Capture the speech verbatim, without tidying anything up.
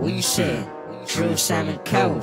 We said true Simon Cowell.